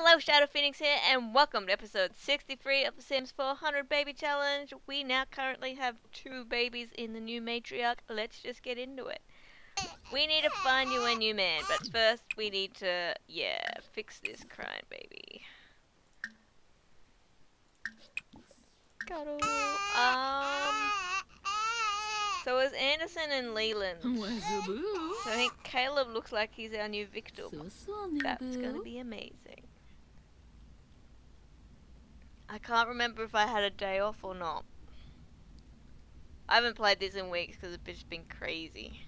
Hello, Shadow Phoenix here, and welcome to episode 63 of The Sims 4 100 Baby Challenge. We now currently have 2 babies in the new matriarch. Let's just get into it. We need to find you a new man, but first we need to, fix this crying baby. Cuddle. So it's Anderson and Leland. So I think Caleb looks like he's our new victim. That's gonna be amazing. I can't remember if I had a day off or not. I haven't played this in weeks because it's just been crazy.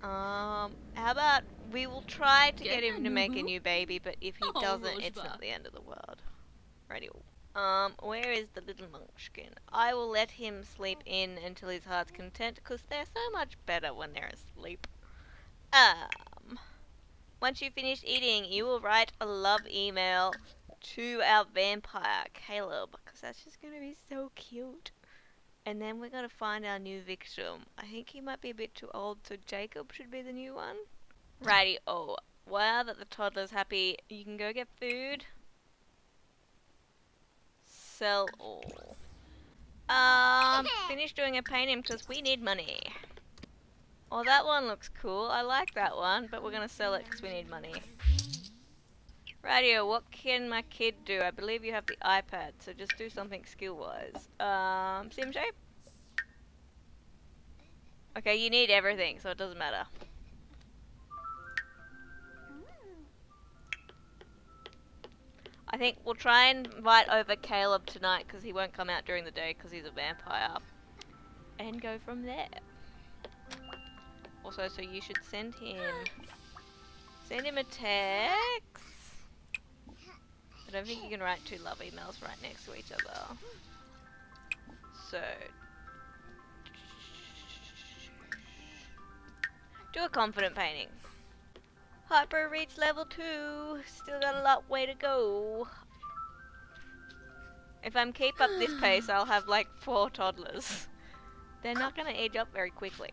How about we will try to get him to make a new baby, but if he doesn't, it's not the end of the world. Ready? Where is the little munchkin? I will let him sleep in until his heart's content, because they're so much better when they're asleep. Once you finish eating, you will write a love email to our vampire, Caleb, because that's just going to be so cute. And then we're going to find our new victim. I think he might be a bit too old, so Jacob should be the new one. Righty, wow, that the toddler's happy. You can go get food. Sell all. Finish doing a painting because we need money. Oh, that one looks cool. I like that one, but we're going to sell it because we need money. Rightio, what can my kid do? I believe you have the iPad, so just do something skill-wise. Sim shape? Okay, you need everything, so it doesn't matter. I think we'll try and invite over Caleb tonight because he won't come out during the day because he's a vampire. And go from there. Also, so you should send him... Send him a text. I don't think you can write 2 love emails right next to each other. So... Do a confident painting. Harper reached level 2. Still got a lot way to go. If I keep up this pace, I'll have like 4 toddlers. They're not going to age up very quickly.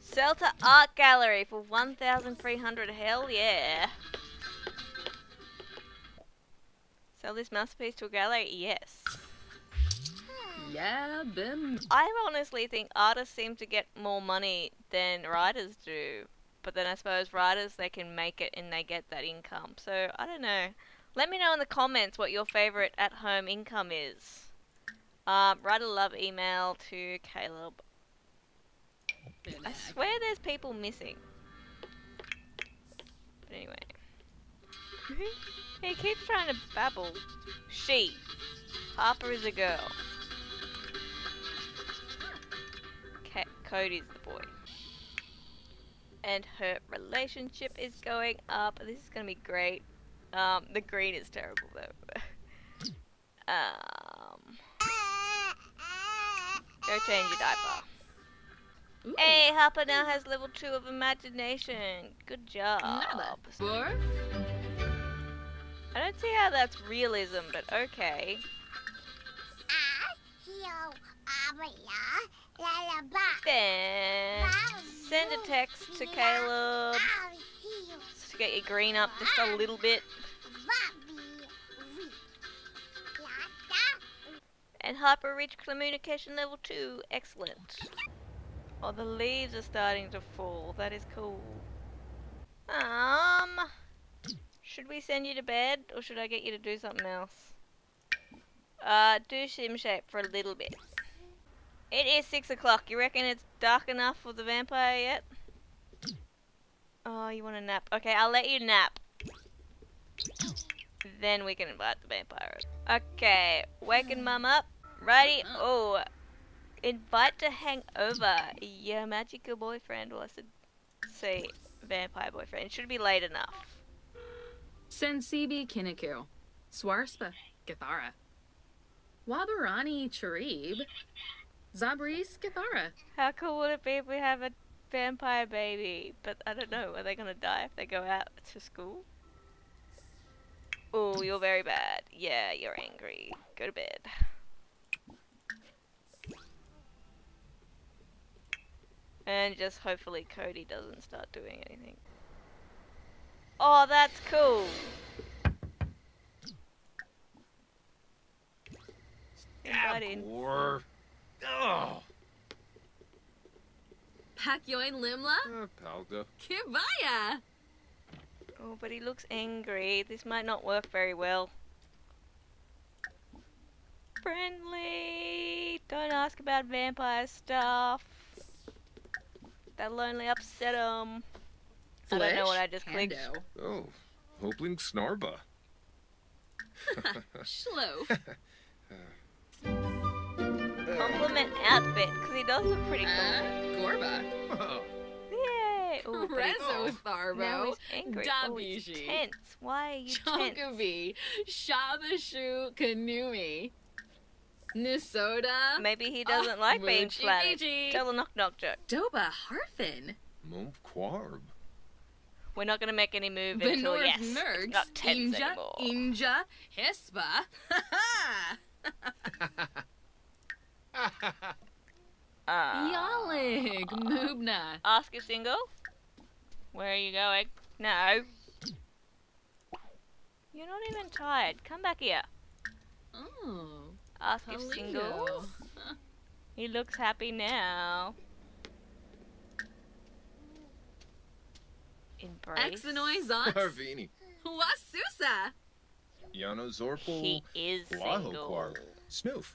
Sell to art gallery for 1,300. Hell yeah. Sell this masterpiece to a gallery. Yes. Yeah, boom. I honestly think artists seem to get more money than writers do. But then I suppose writers, they can make it and they get that income. So, I don't know. Let me know in the comments what your favourite at-home income is. Write a love email to Caleb. I swear there's people missing. But anyway. He keeps trying to babble. She. Harper is a girl. Cody's the boy. And her relationship is going up. This is gonna be great. The green is terrible though. Go change your diaper. Ooh. Hey, Harper now has level 2 of imagination. Good job. I don't see how that's realism, but okay. Then send a text to Caleb to get your green up just a little bit. And Harper reached communication level 2. Excellent. Oh, the leaves are starting to fall. That is cool. Should we send you to bed or should I get you to do something else? Do sim shape for a little bit. It is 6 o'clock. You reckon it's dark enough for the vampire yet? Oh, you want a nap? Okay, I'll let you nap. Then we can invite the vampire. Okay, waking mum up. Righty. Invite to hang over your magical boyfriend. Well, I should say vampire boyfriend. It should be late enough. Sensibi Kinnikil. Swarspa Gathara. Wabarani Charib. Zabris Gathara. How cool would it be if we have a vampire baby? But I don't know, are they gonna die if they go out to school? Oh, you're very bad. Yeah, you're angry. Go to bed. And just hopefully Cody doesn't start doing anything. Oh, that's cool. Got in. Oh. Pakyoin Limla? Kibaya! Oh, but he looks angry. This might not work very well. Friendly! Don't ask about vampire stuff. That'll only upset him. I don't know what I just clicked. Oh, Hopling Snarba. Shlo. Compliment outfit, because he does look pretty cool. Gorba. Oh. Yay! Oh, Rezotharbo. Now he's angry. Dabiji. Oh, tense. Why are you tense? Chocobi. Shabashu Kanumi. Nisoda. Maybe he doesn't like being flattered. Tell a knock-knock joke. Doba Harfin. Mumquarb. We're not going to make any move until, yes, it's not tense anymore. Inja Hespa. Yalig Mubna. Ask a single. Where are you going? No. You're not even tired. Come back here. Oh. Ask if single. He looks happy now. Embrace. Exanoizons. Harvini. Wasusa. Yano Zorpal. He is single. Snoof.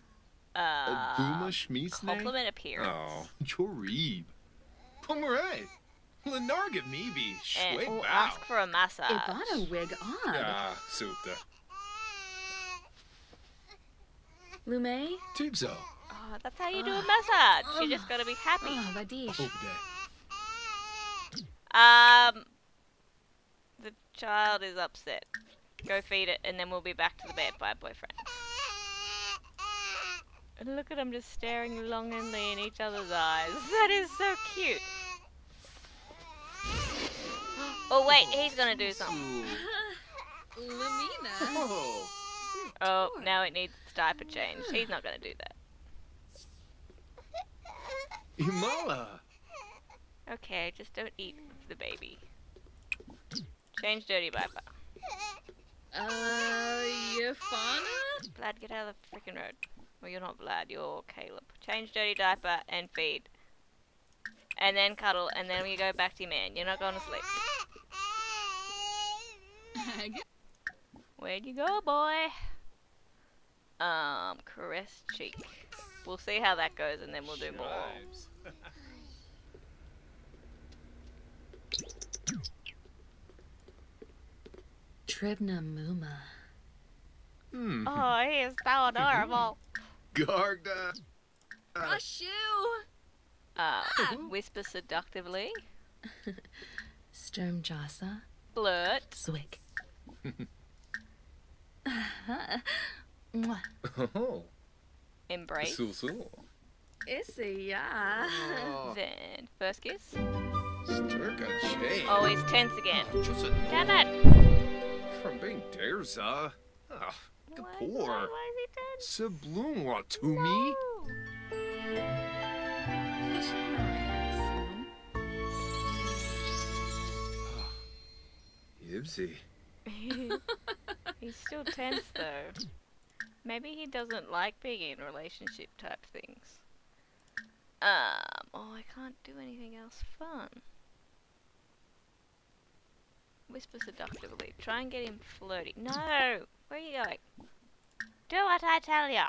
Compliment appearance. Oh, Jorib. Pomeray. Lenarga Meeby. Shway Wow. Ask for a massage. Ibana Wig on. Ah, Supta. Lume? Tubzo. Oh, that's how you do a massage. You just gotta be happy. The child is upset. Go feed it, and then we'll be back to the vampire boyfriend. And look at them just staring longingly in each other's eyes. That is so cute. Oh wait, he's gonna do something. Lumina. Oh, now it needs its diaper change. He's not gonna do that. Imala. Okay, just don't eat the baby. Change dirty diaper. Yafana? Vlad, get out of the freaking road. Well, you're not Vlad, you're Caleb. Change dirty diaper and feed. And then cuddle, and then we go back to your man. You're not going to sleep. Where'd you go, boy? Caress cheek. We'll see how that goes, and then we'll do more. Tribna Muma. Oh, he is so adorable. Garda. Rush you. Whisper seductively. Sturmjasa. Blurt. Swig. Oh. Embrace. Issy, yeah. Then first kiss. Oh, he's tense again. Damn it! From being Derza. Kapor. Sublumwa to me. Yibsy. He's still tense though. Maybe he doesn't like being in relationship type things. Oh, I can't do anything else fun. Whisper seductively. Try and get him flirty. No! Where are you going? Do what I tell ya!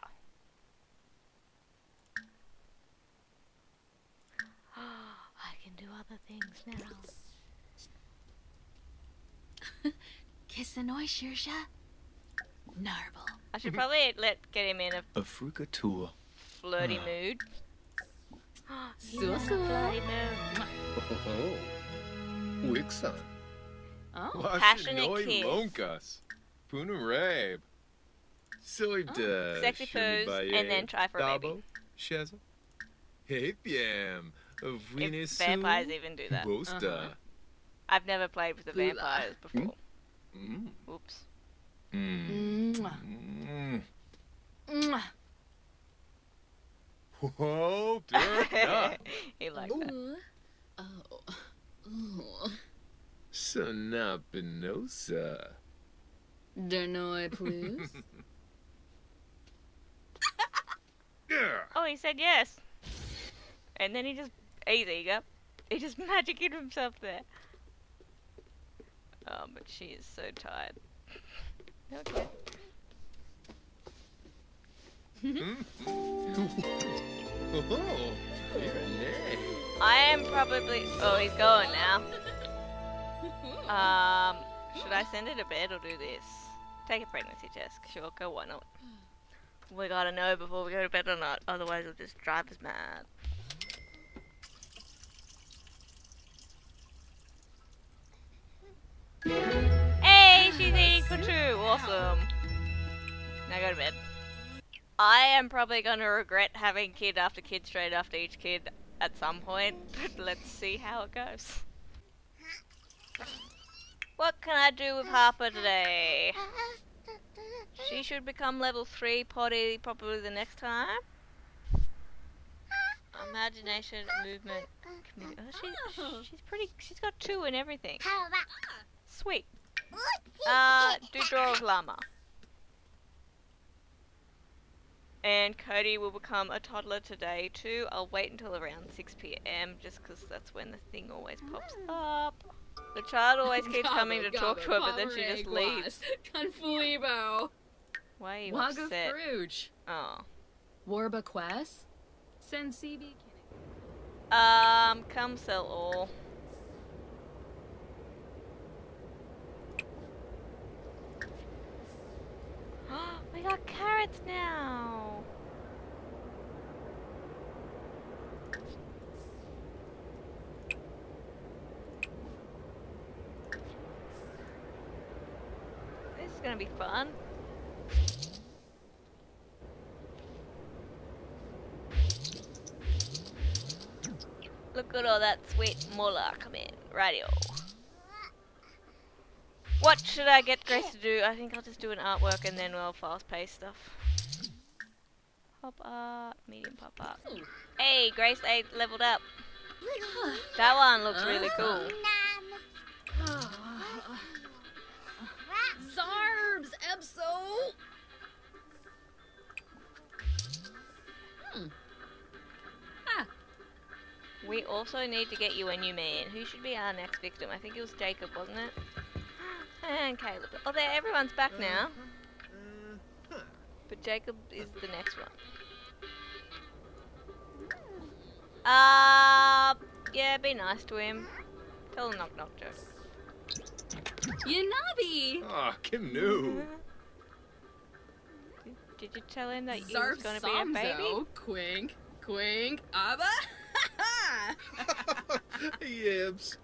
I can do other things now. Kissanoi Shirsha? Narble. I should probably get him in a Fruka tour. Flirty mood. Flirty mood. Wixan. Oh, passionate kiss. Punarab. Silly duh. Sexy pose, and then try for a baby. Shazza. Hey, Piam. Venus. Vampires even do that. I've never played with the vampires before. Oops. Whoa, He liked that. Oh. Sana penosa. Dernoi, please. Oh, he said yes. And then he just... Hey, there you go. He just magicked himself there. Oh, but she is so tired. Okay. Oh, you're a leg. I am probably... Oh, he's gone now. Should I send it to bed or do this? Take a pregnancy test. Sure, go why not? We gotta know before we go to bed or not, otherwise it'll just drive us mad. Hey, she's eating for two. Awesome. Now go to bed. I am probably gonna regret having kid after kid straight after each kid at some point, but let's see how it goes. What can I do with Harper today? She should become level 3 potty probably the next time. Imagination, movement, community. Oh, she's pretty. She's got 2 in everything. Sweet. Do draw of llama. And Cody will become a toddler today too. I'll wait until around 6 PM just because that's when the thing always pops up. The child always keeps coming to talk to her, but then she just leaves. Confulibo. Why are you upset? Oh. Warba Quest? Send CB. Come sell all. We got carrots now. This is gonna be fun. Look at all that sweet moolah come in. Radio. What should I get Grace to do? I think I'll just do an artwork and then we'll fast-paced stuff. Pop art, medium pop art. Hey, Grace 8 leveled up. That one looks really cool. Zarbs, Ebso! We also need to get you a new man. Who should be our next victim? I think it was Jacob, wasn't it? And Caleb. Oh, there, everyone's back now. But Jacob is the next one. Yeah, be nice to him. Tell him knock knock joke. Yanabi! Ah, Kim knew. Did you tell him that you was gonna be a baby? Quink, quink, Abba? Yips,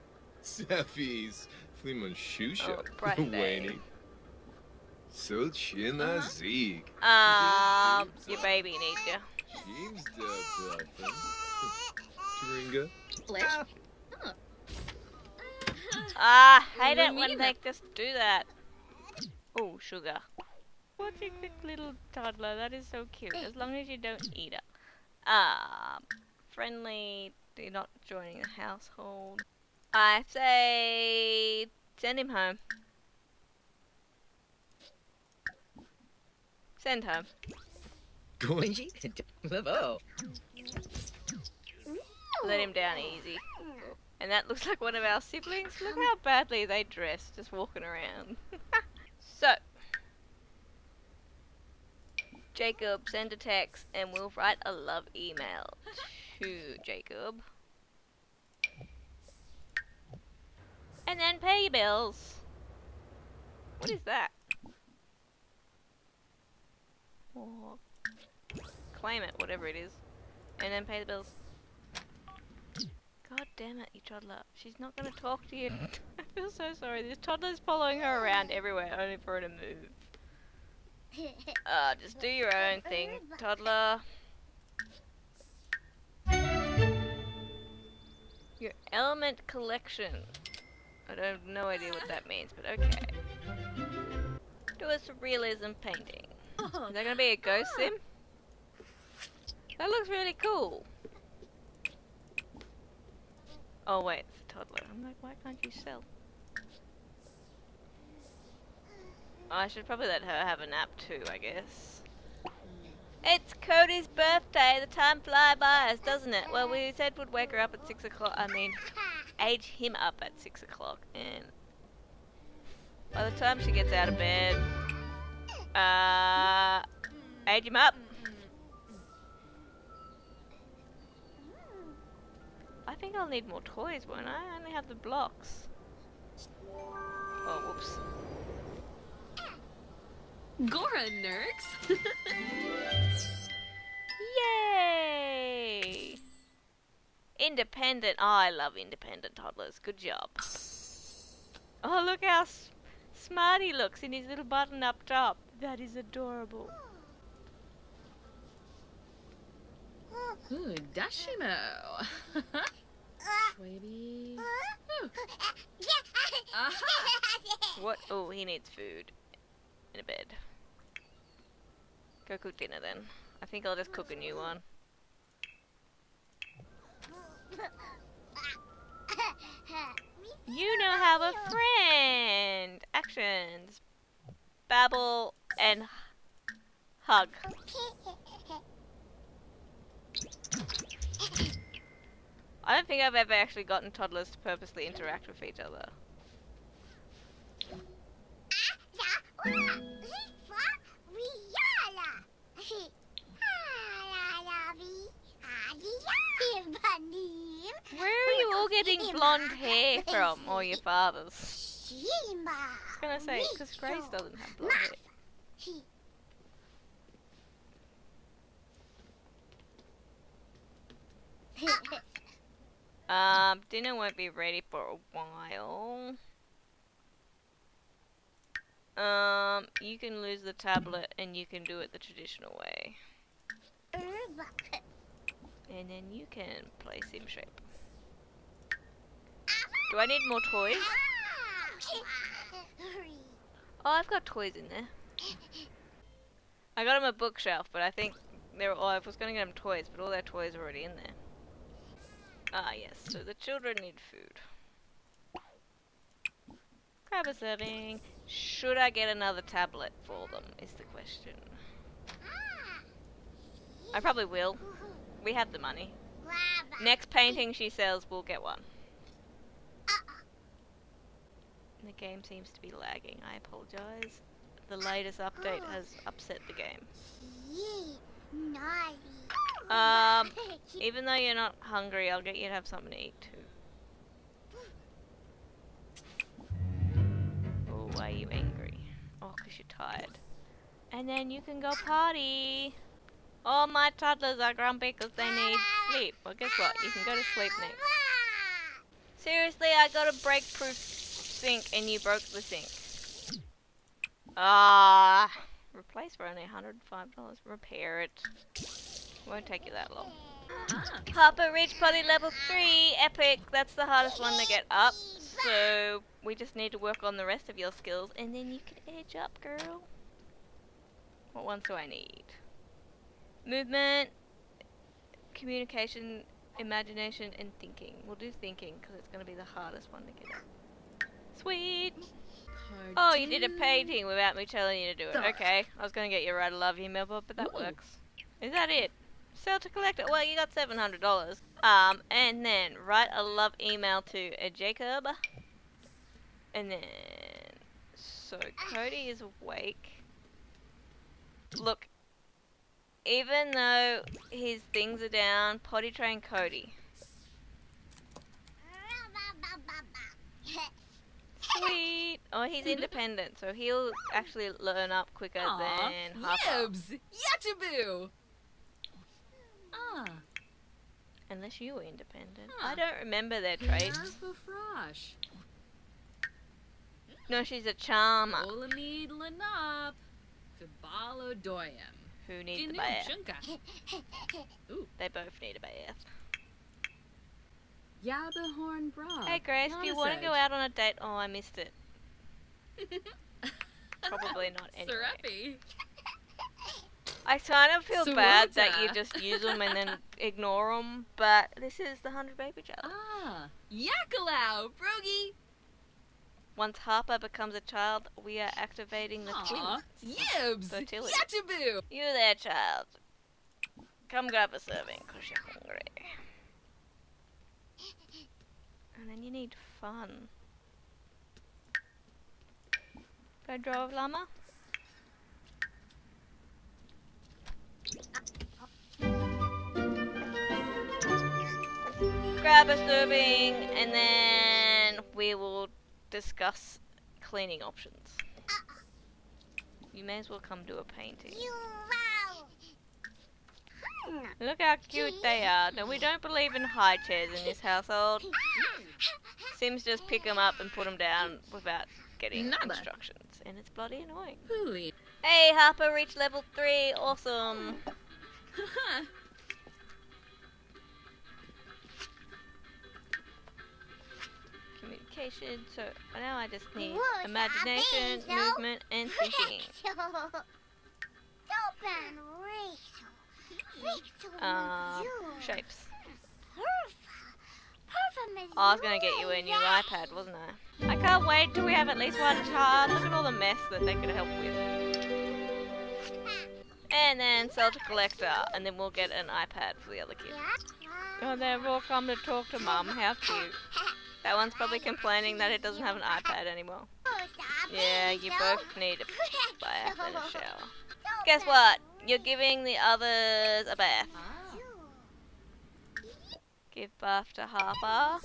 Sephies, Fleeman Shusha, Wayne, so China Zeke. Your baby needs you. James the Turinga. Ah, I hate it when they just do that. Oh, sugar. What's your quick little toddler? That is so cute. As long as you don't eat it. Friendly, they're not joining the household. I say send him home. Send home. Let him down easy. And that looks like one of our siblings. Look how badly they dress, just walking around. So, Jacob, send a text and we'll write a love email. To Jacob. And then pay your bills. What is that? Oh. Claim it, whatever it is. And then pay the bills. God damn it, you toddler. She's not gonna talk to you. I feel so sorry. This toddler's following her around everywhere, only for her to move. Just do your own thing, toddler. Your element collection. I have no idea what that means, but okay. Do a surrealism painting. Is that gonna be a ghost sim? That looks really cool. Oh wait, it's a toddler. I'm like, why can't you sell? I should probably let her have a nap too, I guess. It's Cody's birthday. The time flies by us, doesn't it? Well, we said we'd wake her up at 6 o'clock. I mean, age him up at 6 o'clock, and by the time she gets out of bed, age him up. I think I'll need more toys, won't I? I only have the blocks. Oh, whoops. Gora nerds! Yay! Independent. Oh, I love independent toddlers. Good job. Oh, look how smart he looks in his little button up top. That is adorable. Ooh, Dashimo! Baby. What? Oh, he needs food. In a bed. Go cook dinner then. I think I'll just cook a new one. You now have a friend! Actions. Babble and hug. I don't think I've ever actually gotten toddlers to purposely interact with each other. Where are you all getting blonde hair from, or your fathers? I was gonna say, because Grace doesn't have blonde hair. Dinner won't be ready for a while. You can lose the tablet and you can do it the traditional way. And then you can play Sim Shape. Do I need more toys? Oh, I've got toys in there. I got them a bookshelf, but I think they're all, I was gonna get them toys, but all their toys are already in there. Ah, yes, so the children need food. Grab a serving. Should I get another tablet for them, is the question. I probably will. We have the money. Next painting she sells, we'll get one. The game seems to be lagging. I apologize. The latest update has upset the game. Even though you're not hungry, I'll get you to have something to eat too. Why are you angry? Oh, because you're tired. And then you can go party. All my toddlers are grumpy because they need sleep. Well, guess what? You can go to sleep next. Seriously, I got a break-proof sink and you broke the sink. Ah. Replace for only $105. Repair it. Won't take you that long. Harper reached potty level 3. Epic. That's the hardest one to get up. So, we just need to work on the rest of your skills, and then you can edge up, girl. What ones do I need? Movement, communication, imagination, and thinking. We'll do thinking, because it's going to be the hardest one to get up. Sweet! Oh, you did a painting without me telling you to do it. Okay, I was going to get you right a love email, but that works. Is that it? Sell to collect it. Well, you got $700. And then write a love email to Jacob. And then, so Cody is awake. Look, even though his things are down, potty train Cody. Sweet. Oh, he's independent, so he'll actually learn up quicker than Harper. Yabs! Ah. Unless you were independent. I don't remember their traits. No, she's a charmer. Who needs a bath? They both need a bath. Hey Grace, do you want to go out on a date? Oh, I missed it. Probably not anyway. I kind of feel bad that you just use them and then ignore them, but this is the 100 Baby Challenge. Ah, Yakalow, Brogy! Once Harper becomes a child, we are activating the Aww, yibs! Yachaboo! You there, child. Come grab a serving, because you're hungry. And then you need fun. Go draw a llama. Grab a serving, and then we will discuss cleaning options. You may as well come do a painting. Look how cute they are. No, we don't believe in high chairs in this household. Sims just pick them up and put them down without getting instructions, and it's bloody annoying. Really? Hey, Harper reached level 3. Awesome. Communication. So now I just need imagination, movement, and thinking. Shapes. I was gonna get you a new iPad, wasn't I? I can't wait till we have at least one child. Look at all the mess that they could help with. And then sell to collector, and then we'll get an iPad for the other kids. Oh, they've all come to talk to Mum. How cute. That one's probably complaining that it doesn't have an iPad anymore. Yeah, you both need a bath and a shower. Guess what? You're giving the others a bath. Give bath to Harper.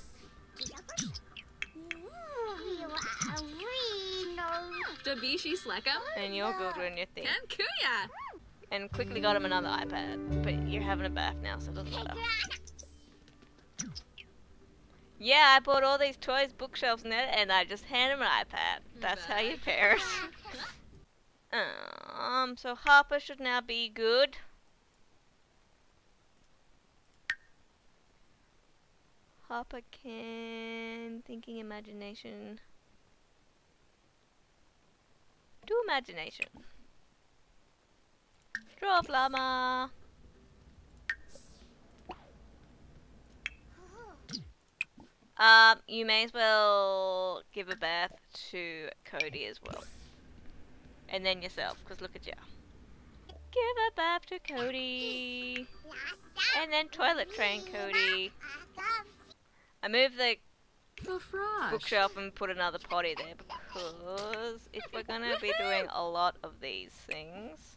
Dabishi Slackham. And you're good doing your thing. And Kuya. And quickly got him another iPad. But you're having a bath now, so it doesn't matter. Yeah, I bought all these toys, bookshelves, and I just hand them an iPad. That's how you parent. So Harper should now be good. Harper can... thinking, imagination. Do imagination. Draw a llama. You may as well give a bath to Cody as well. And then yourself, because look at you. Give a bath to Cody. And then toilet train Cody. I moved the bookshelf and put another potty there because if we're going to be doing a lot of these things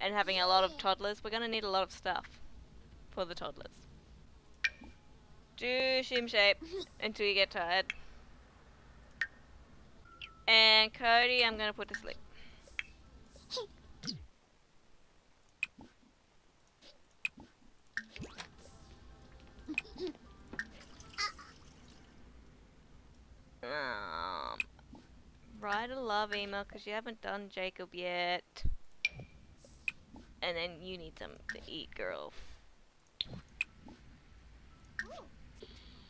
and having a lot of toddlers, we're going to need a lot of stuff for the toddlers. Do shim shape until you get tired. And Cody, I'm going to put to sleep. Write a love email because you haven't done Jacob yet. And then you need something to eat, girl.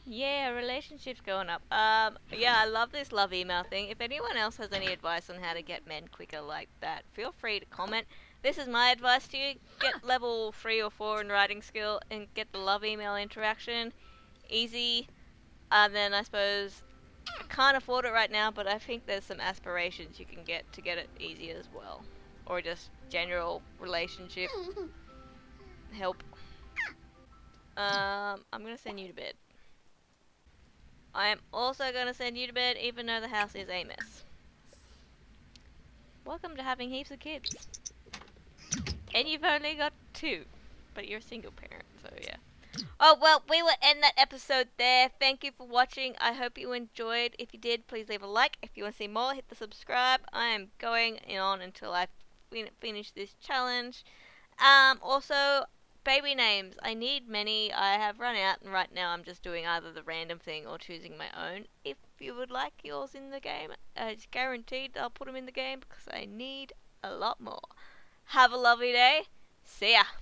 Yeah, relationships going up. Yeah, I love this love email thing. If anyone else has any advice on how to get men quicker like that, feel free to comment. This is my advice to you. Get level 3 or 4 in writing skill and get the love email interaction. Easy. And then I suppose... I can't afford it right now, but I think there's some aspirations you can get to get it easier as well. Or just general relationship help. I'm going to send you to bed. I am also going to send you to bed even though the house is a mess. Welcome to having heaps of kids. And you've only got 2. But you're a single parent, so yeah. Oh, well, we will end that episode there. Thank you for watching. I hope you enjoyed. If you did, please leave a like. If you want to see more, hit the subscribe. I am going on until I finish this challenge. Also, baby names. I need many. I have run out, and right now I'm just doing either the random thing or choosing my own. If you would like yours in the game, it's guaranteed I'll put them in the game because I need a lot more. Have a lovely day. See ya.